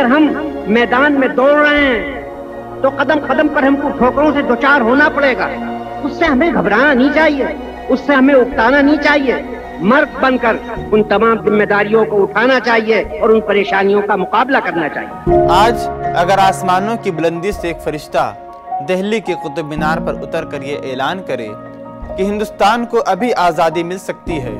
अगर हम मैदान में दौड़ रहे हैं तो कदम कदम पर हमको ठोकरों से दो चार होना पड़ेगा। उससे हमें घबराना नहीं चाहिए, उससे हमें उकताना नहीं चाहिए। मर्द बनकर उन तमाम जिम्मेदारियों को उठाना चाहिए और उन परेशानियों का मुकाबला करना चाहिए। आज अगर आसमानों की बुलंदी से एक फरिश्ता दिल्ली के कुतुब मीनार पर उतर कर ये ऐलान करे कि हिंदुस्तान को अभी आज़ादी मिल सकती है,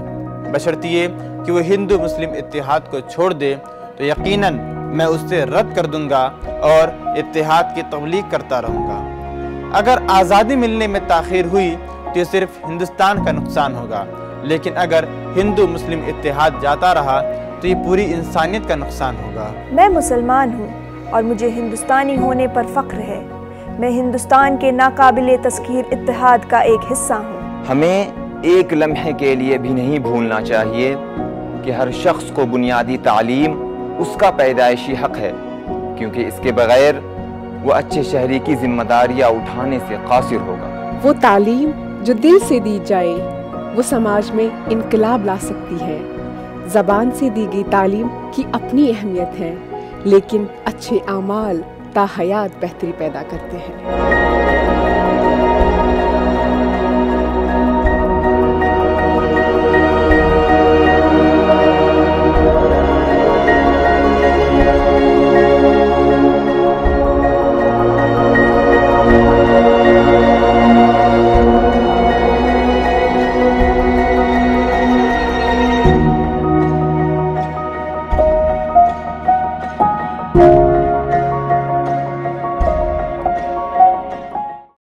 बशर्तिये कि वो हिंदू मुस्लिम इत्तेहाद को छोड़ दे, तो यकीनन मैं उससे रद्द कर दूंगा और इत्तेहाद की तबलीग करता रहूँगा। अगर आज़ादी मिलने में ताख़ीर हुई तो ये सिर्फ हिंदुस्तान का नुकसान होगा, लेकिन अगर हिंदू मुस्लिम इत्तेहाद जाता रहा तो ये पूरी इंसानियत का नुकसान होगा। मैं मुसलमान हूँ और मुझे हिंदुस्तानी होने पर फख्र है। मैं हिंदुस्तान के नाकाबिले तस्खीर इत्तेहाद का एक हिस्सा हूँ। हमें एक लम्हे के लिए भी नहीं भूलना चाहिए कि हर शख्स को बुनियादी तालीम उसका पैदाइशी हक है, क्योंकि इसके बगैर वो अच्छे शहरी की जिम्मेदारियाँ उठाने से कासिर होगा। वो तालीम जो दिल से दी जाए वो समाज में इनकलाब ला सकती है। ज़बान से दी गई तालीम की अपनी अहमियत है, लेकिन अच्छे आमाल ताहयात बेहतरी पैदा करते हैं।